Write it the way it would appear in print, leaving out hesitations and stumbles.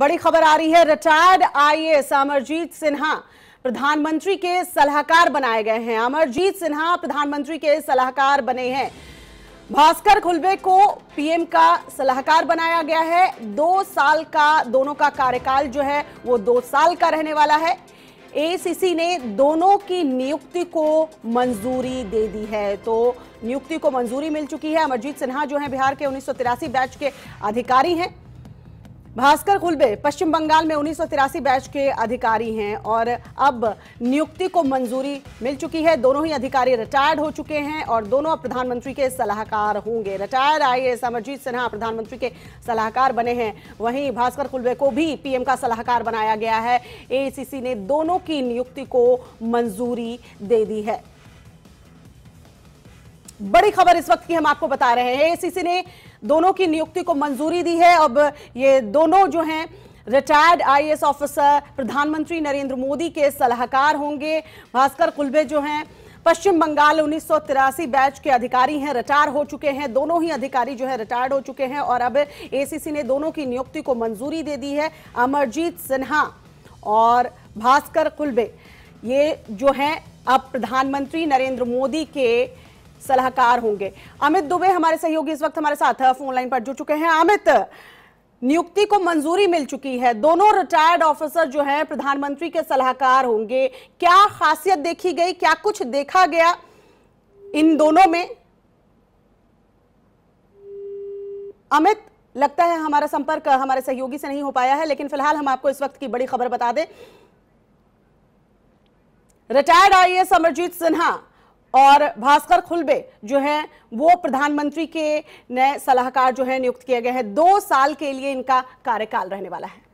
बड़ी खबर आ रही है। रिटायर्ड IAS अमरजीत सिन्हा प्रधानमंत्री के सलाहकार बनाए गए हैं। अमरजीत सिन्हा प्रधानमंत्री के सलाहकार बने हैं। भास्कर खुल्बे को पीएम का सलाहकार बनाया गया है। 2 साल का दोनों का कार्यकाल जो है वो 2 साल का रहने वाला है। ACC ने दोनों की नियुक्ति को मंजूरी दे दी है, तो नियुक्ति को मंजूरी मिल चुकी है। अमरजीत सिन्हा जो है बिहार के 1983 बैच के अधिकारी हैं। भास्कर खुल्बे पश्चिम बंगाल में 1983 बैच के अधिकारी हैं और अब नियुक्ति को मंजूरी मिल चुकी है। दोनों ही अधिकारी रिटायर्ड हो चुके हैं और दोनों अब प्रधानमंत्री के सलाहकार होंगे। रिटायर्ड IAS अमरजीत सिन्हा प्रधानमंत्री के सलाहकार बने हैं। वहीं भास्कर खुल्बे को भी पीएम का सलाहकार बनाया गया है। ACC ने दोनों की नियुक्ति को मंजूरी दे दी है। बड़ी खबर इस वक्त की हम आपको बता रहे हैं। ACC ने दोनों की नियुक्ति को मंजूरी दी है। अब ये दोनों जो हैं रिटायर्ड IAS ऑफिसर प्रधानमंत्री नरेंद्र मोदी के सलाहकार होंगे। भास्कर खुल्बे जो हैं पश्चिम बंगाल 1983 बैच के अधिकारी हैं, रिटायर हो चुके हैं। दोनों ही अधिकारी जो है रिटायर्ड हो चुके हैं और अब ACC ने दोनों की नियुक्ति को मंजूरी दे दी है। अमरजीत सिन्हा और भास्कर खुल्बे ये जो हैं अब प्रधानमंत्री नरेंद्र मोदी के सलाहकार होंगे। अमित दुबे हमारे सहयोगी इस वक्त हमारे साथ फोन लाइन पर जुड़ चुके हैं। अमित, नियुक्ति को मंजूरी मिल चुकी है, दोनों रिटायर्ड ऑफिसर जो हैं प्रधानमंत्री के सलाहकार होंगे। क्या खासियत देखी गई, क्या कुछ देखा गया इन दोनों में? अमित, लगता है हमारा संपर्क हमारे सहयोगी से नहीं हो पाया है, लेकिन फिलहाल हम आपको इस वक्त की बड़ी खबर बता दें। रिटायर्ड IAS अमरजीत सिन्हा और भास्कर खुल्बे जो हैं वो प्रधानमंत्री के नए सलाहकार जो है नियुक्त किए गए हैं। 2 साल के लिए इनका कार्यकाल रहने वाला है।